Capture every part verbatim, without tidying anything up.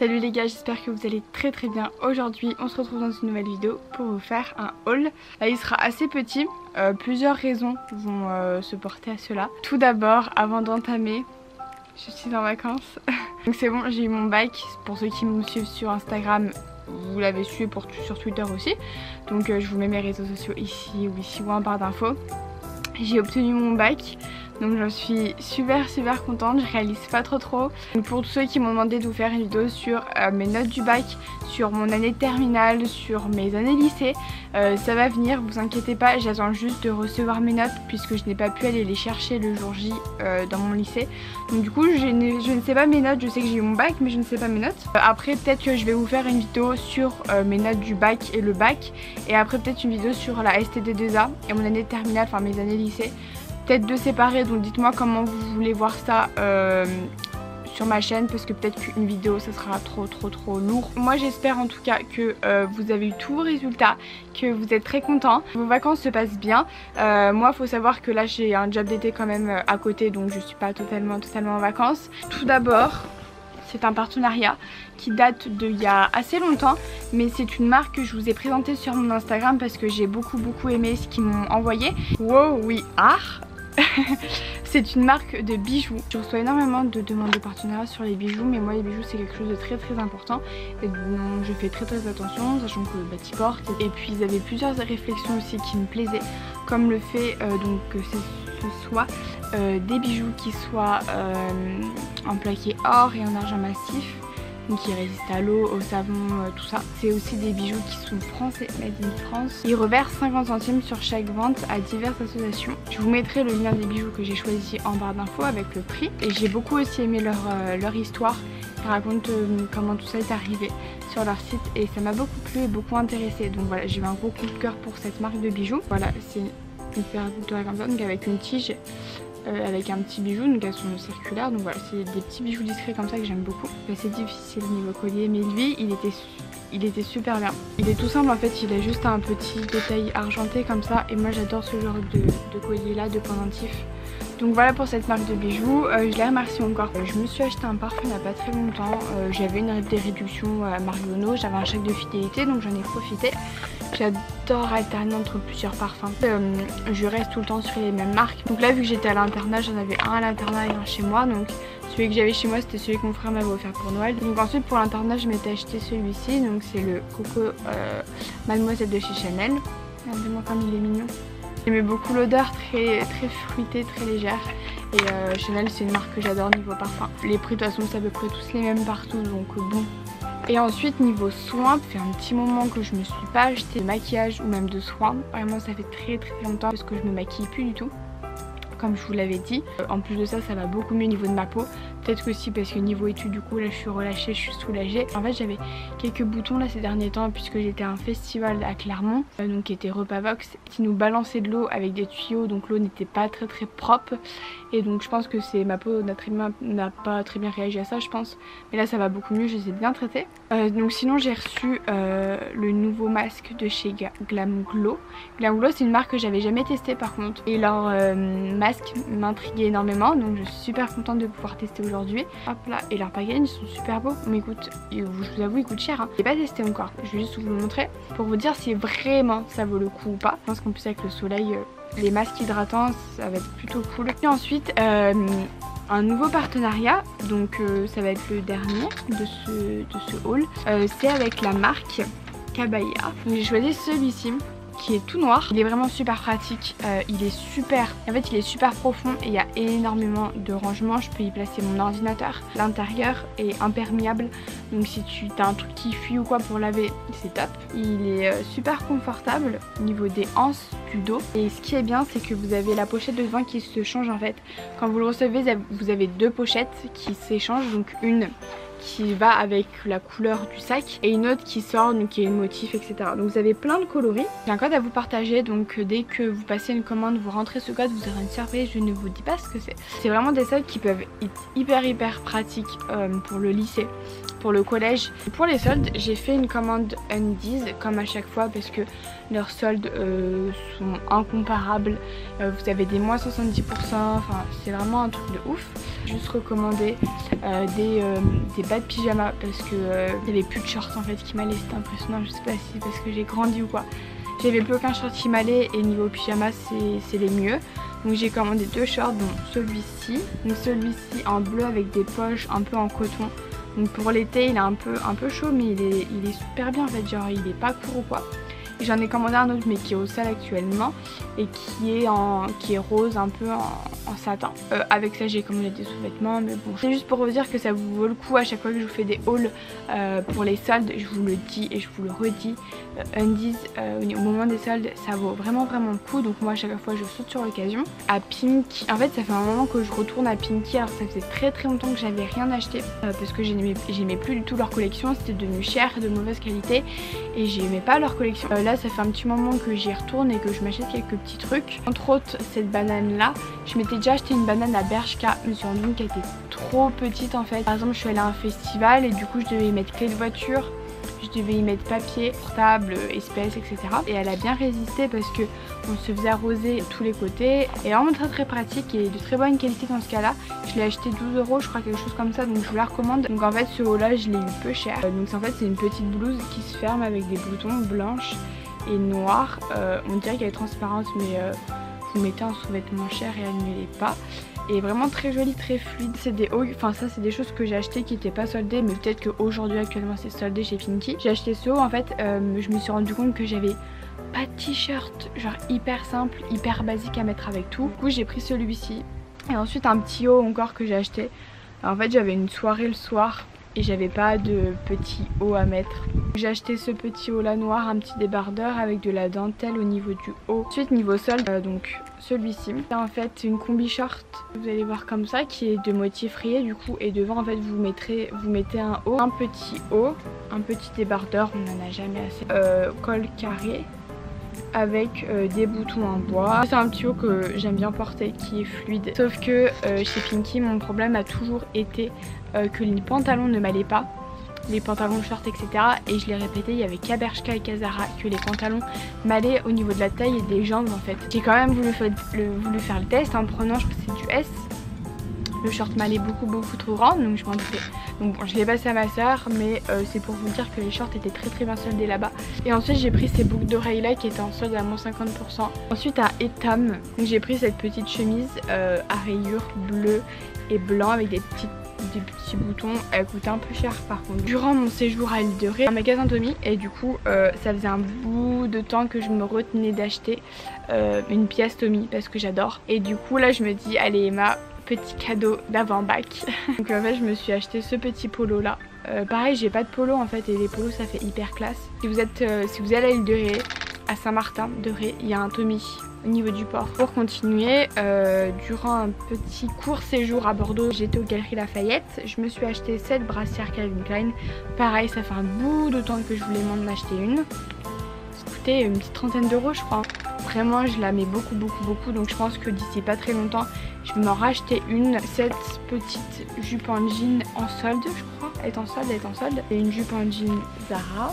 Salut les gars, j'espère que vous allez très très bien. Aujourd'hui on se retrouve dans une nouvelle vidéo pour vous faire un haul. Là il sera assez petit, euh, plusieurs raisons vont euh, se porter à cela. Tout d'abord, avant d'entamer, je suis en vacances. Donc c'est bon, j'ai eu mon bac. Pour ceux qui me suivent sur Instagram, vous l'avez su, pour sur Twitter aussi. Donc euh, je vous mets mes réseaux sociaux ici ou ici ou en barre d'infos. J'ai obtenu mon bac, donc je suis super super contente, je réalise pas trop trop. Pour tous ceux qui m'ont demandé de vous faire une vidéo sur euh, mes notes du bac, sur mon année de terminale, sur mes années lycée, euh, ça va venir, vous inquiétez pas, j'attends juste de recevoir mes notes puisque je n'ai pas pu aller les chercher le jour J euh, dans mon lycée. Donc du coup je ne, je ne sais pas mes notes, je sais que j'ai eu mon bac mais je ne sais pas mes notes. Euh, après peut-être que je vais vous faire une vidéo sur euh, mes notes du bac et le bac, et après peut-être une vidéo sur la S T D deux A et mon année de terminale, enfin mes années lycée. Peut-être de séparer, donc dites-moi comment vous voulez voir ça euh, sur ma chaîne, parce que peut-être qu'une vidéo ça sera trop trop trop lourd. Moi j'espère en tout cas que euh, vous avez eu tous vos résultats, que vous êtes très contents, vos vacances se passent bien. Euh, moi faut savoir que là j'ai un job d'été quand même à côté, donc je suis pas totalement totalement en vacances. Tout d'abord, c'est un partenariat qui date d'il y a assez longtemps, mais c'est une marque que je vous ai présentée sur mon Instagram parce que j'ai beaucoup beaucoup aimé ce qu'ils m'ont envoyé. Wow, we are c'est une marque de bijoux. Je reçois énormément de demandes de partenariat sur les bijoux, mais moi les bijoux c'est quelque chose de très très important et donc je fais très très attention, sachant que bah, t'y portes. Et puis ils avaient plusieurs réflexions aussi qui me plaisaient, comme le fait euh, donc que ce soit euh, des bijoux qui soient euh, en plaqué or et en argent massif, qui résistent à l'eau, au savon, euh, tout ça. C'est aussi des bijoux qui sont français, made in France. Ils reversent cinquante centimes sur chaque vente à diverses associations. Je vous mettrai le lien des bijoux que j'ai choisi en barre d'infos avec le prix. Et j'ai beaucoup aussi aimé leur, euh, leur histoire. Ils racontent euh, comment tout ça est arrivé sur leur site et ça m'a beaucoup plu et beaucoup intéressé. Donc voilà, j'ai eu un gros coup de cœur pour cette marque de bijoux. Voilà, c'est une paire de comme ça, donc avec une tige. Euh, avec un petit bijou, donc elles sont circulaires, donc voilà, c'est des petits bijoux discrets comme ça que j'aime beaucoup. C'est difficile au niveau collier, mais lui il était, il était super bien. Il est tout simple en fait, il a juste un petit détail argenté comme ça, et moi j'adore ce genre de, de collier là, de pendentif. Donc voilà pour cette marque de bijoux, euh, je les remercie encore. Je me suis acheté un parfum il n'y a pas très longtemps, euh, j'avais une des réductions à Marionnaud, j'avais un chèque de fidélité donc j'en ai profité. J'adore alterner entre plusieurs parfums, euh, je reste tout le temps sur les mêmes marques. Donc là vu que j'étais à l'internat, j'en avais un à l'internat et un chez moi, donc celui que j'avais chez moi c'était celui que mon frère m'avait offert pour Noël. Donc ensuite pour l'internat je m'étais acheté celui-ci, donc c'est le Coco euh, Mademoiselle de chez Chanel. Regardez-moi comme il est mignon. J'aimais beaucoup l'odeur, très, très fruitée, très légère. Et euh, Chanel c'est une marque que j'adore niveau parfum. Les prix de toute façon c'est à peu près tous les mêmes partout, donc bon. Et ensuite niveau soins, ça fait un petit moment que je me suis pas acheté de maquillage ou même de soins. Vraiment ça fait très très longtemps parce que je me maquille plus du tout, comme je vous l'avais dit. En plus de ça, ça va beaucoup mieux au niveau de ma peau. Peut-être que si, parce que niveau études, du coup, là, je suis relâchée, je suis soulagée. En fait, j'avais quelques boutons là ces derniers temps, puisque j'étais à un festival à Clermont, euh, donc qui était Repavox, qui nous balançait de l'eau avec des tuyaux, donc l'eau n'était pas très très propre. Et donc, je pense que c'est ma peau n'a pas très bien réagi à ça, je pense. Mais là, ça va beaucoup mieux, je les ai bien traités. Euh, donc, sinon, j'ai reçu euh, le nouveau masque de chez Glam Glow. Glam Glow, c'est une marque que j'avais jamais testée par contre. Et leur euh, masque m'intriguait énormément, donc je suis super contente de pouvoir tester aujourd'hui. Hop là, et leurs packaging sont super beaux, mais écoute, je vous avoue, ils coûtent cher, hein. Je n'ai pas testé encore, je vais juste vous le montrer pour vous dire si vraiment ça vaut le coup ou pas. Je pense qu'en plus avec le soleil, les masques hydratants ça va être plutôt cool. Et ensuite euh, un nouveau partenariat, donc euh, ça va être le dernier de ce, de ce haul, euh, c'est avec la marque Kabaya. J'ai choisi celui-ci qui est tout noir. Il est vraiment super pratique, euh, il est super, en fait il est super profond et il y a énormément de rangements, je peux y placer mon ordinateur. L'intérieur est imperméable, donc si tu as un truc qui fuit ou quoi pour laver, c'est top. Il est super confortable au niveau des anses du dos, et ce qui est bien c'est que vous avez la pochette de devant qui se change en fait. Quand vous le recevez, vous avez deux pochettes qui s'échangent, donc une qui va avec la couleur du sac et une autre qui sort, donc qui est le motif, etc. Donc vous avez plein de coloris. J'ai un code à vous partager, donc dès que vous passez une commande, vous rentrez ce code, vous aurez une surprise. Je ne vous dis pas ce que c'est. C'est vraiment des soldes qui peuvent être hyper hyper pratiques euh, pour le lycée, pour le collège. Pour les soldes, j'ai fait une commande Undiz comme à chaque fois parce que leurs soldes euh, sont incomparables. Euh, vous avez des moins soixante-dix pour cent, enfin c'est vraiment un truc de ouf. juste recommandé euh, des, euh, des bas de pyjama parce que euh, il n'y avait plus de shorts en fait qui m'allaient, c'était impressionnant, je sais pas si c'est parce que j'ai grandi ou quoi. J'avais plus aucun short qui m'allait et niveau pyjama c'est les mieux. Donc j'ai commandé deux shorts, dont celui-ci, donc celui-ci en bleu avec des poches un peu en coton. Donc pour l'été il est un peu, un peu chaud mais il est, il est super bien en fait, genre il est pas court ou quoi. J'en ai commandé un autre mais qui est au sale actuellement et qui est, en, qui est rose un peu en, en satin. Euh, avec ça j'ai commandé des sous-vêtements mais bon. C'est juste pour vous dire que ça vous vaut le coup à chaque fois que je vous fais des hauls euh, pour les soldes. Je vous le dis et je vous le redis. Euh, Undiz euh, au moment des soldes ça vaut vraiment vraiment le coup. Donc moi à chaque fois je saute sur l'occasion. À Pimkie, en fait ça fait un moment que je retourne à Pimkie alors ça faisait très très longtemps que j'avais rien acheté. Euh, parce que j'aimais plus du tout leur collection. C'était devenu cher, de mauvaise qualité et j'aimais pas leur collection. Euh, là, ça fait un petit moment que j'y retourne et que je m'achète quelques petits trucs. Entre autres cette banane là, je m'étais déjà acheté une banane à Bershka, mais je me suis rendue compte qu'elle était trop petite en fait. Par exemple je suis allée à un festival et du coup je devais y mettre clé de voiture, je devais y mettre papier, portable, espèces, et cetera. Et elle a bien résisté parce que on se faisait arroser de tous les côtés. Et vraiment très très pratique et de très bonne qualité dans ce cas-là. Je l'ai acheté douze euros, je crois, quelque chose comme ça. Donc je vous la recommande. Donc en fait ce haut-là je l'ai eu peu cher. Donc en fait c'est une petite blouse qui se ferme avec des boutons blanches et noirs. Euh, on dirait qu'elle est transparente mais euh, vous mettez un sous-vêtement cher et elle ne l'est pas. Et vraiment très jolie, très fluide. C'est des hauts, enfin ça c'est des choses que j'ai acheté qui n'étaient pas soldées, mais peut-être qu'aujourd'hui actuellement c'est soldé chez Finky. J'ai acheté ce haut en fait, euh, je me suis rendu compte que j'avais pas de t-shirt, genre hyper simple, hyper basique à mettre avec tout. Du coup j'ai pris celui-ci et ensuite un petit haut encore que j'ai acheté. Alors, en fait j'avais une soirée le soir et j'avais pas de petit haut à mettre. J'ai acheté ce petit haut là noir, un petit débardeur avec de la dentelle au niveau du haut. Ensuite niveau solde, euh, donc celui-ci. C'est en fait une combi short, vous allez voir comme ça, qui est de motif rayé du coup. Et devant en fait vous mettrez, vous mettez un haut, un petit haut, un petit débardeur, on n'en a jamais assez. Euh, col carré avec euh, des boutons en bois. C'est un petit haut que j'aime bien porter, qui est fluide. Sauf que euh, chez Pimkie mon problème a toujours été euh, que les pantalons ne m'allaient pas, les pantalons shorts, et cetera. Et je l'ai répété, il y avait qu'à Bershka et Kazara que les pantalons m'allaient au niveau de la taille et des jambes en fait. J'ai quand même voulu, le, voulu faire le test en prenant, je pense que c'est du S. Le short m'allait beaucoup beaucoup trop grand donc je m'en doutais. Donc bon, je l'ai passé à ma soeur mais euh, c'est pour vous dire que les shorts étaient très très bien soldés là-bas. Et ensuite j'ai pris ces boucles d'oreilles là qui étaient en solde à moins cinquante pour cent. Ensuite à Etam, j'ai pris cette petite chemise euh, à rayures bleues et blanc avec des petites des petits boutons, elle coûtait un peu cher par contre. Durant mon séjour à l'île de Ré, un magasin Tommy, et du coup euh, ça faisait un bout de temps que je me retenais d'acheter euh, une pièce Tommy parce que j'adore. Et du coup là je me dis allez Emma, petit cadeau d'avant-bac. Donc en fait je me suis acheté ce petit polo là. Euh, pareil j'ai pas de polo en fait et les polos ça fait hyper classe. Si vous êtes, euh, si vous allez à l'île de Ré, à Saint-Martin de Ré, il y a un Tommy au niveau du port. Pour continuer, euh, durant un petit court séjour à Bordeaux, j'étais aux Galeries Lafayette, je me suis acheté cette brassière Calvin Klein. Pareil, ça fait un bout de temps que je voulais m'en acheter une. Ça coûtait une petite trentaine d'euros je crois. Vraiment je la mets beaucoup beaucoup beaucoup, donc je pense que d'ici pas très longtemps je vais m'en racheter une. Cette petite jupe en jean en solde je crois, elle est en solde, elle est en solde. Et une jupe en jean Zara.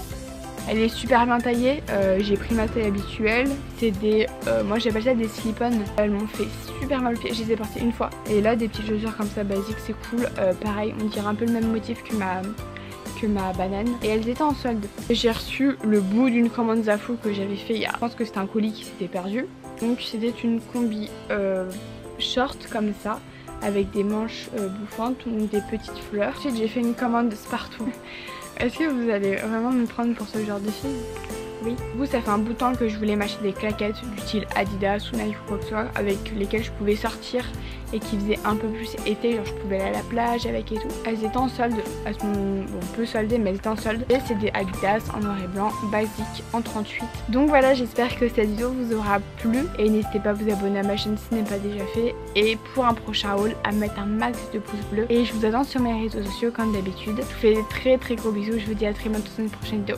Elle est super bien taillée, euh, j'ai pris ma taille habituelle, c'est des, euh, moi j'appelle ça des slip-on, elles m'ont fait super mal au pied, je les ai portées une fois. Et là des petites chaussures comme ça basiques, c'est cool, euh, pareil on dirait un peu le même motif que ma, que ma banane, et elles étaient en solde. J'ai reçu le bout d'une commande Zafou que j'avais fait il y a, je pense que c'était un colis qui s'était perdu. Donc c'était une combi euh, short comme ça, avec des manches euh, bouffantes, donc des petites fleurs. Ensuite j'ai fait une commande Spartoo. Est-ce que vous allez vraiment me prendre pour ce genre de fille? Oui. Du coup ça fait un bout de temps que je voulais m'acheter des claquettes du style Adidas, Sunai ou quoi que ce soit, avec lesquelles je pouvais sortir et qui faisaient un peu plus été, genre je pouvais aller à la plage avec et tout. Elles étaient en solde, elles sont bon, peu soldées mais elles étaient en solde. Et c'est des Adidas en noir et blanc, basique, en trente-huit. Donc voilà, j'espère que cette vidéo vous aura plu et n'hésitez pas à vous abonner à ma chaîne si ce n'est pas déjà fait. Et pour un prochain haul, à mettre un max de pouces bleus. Et je vous attends sur mes réseaux sociaux comme d'habitude. Je vous fais des très très gros bisous, je vous dis à très bientôt dans une prochaine vidéo.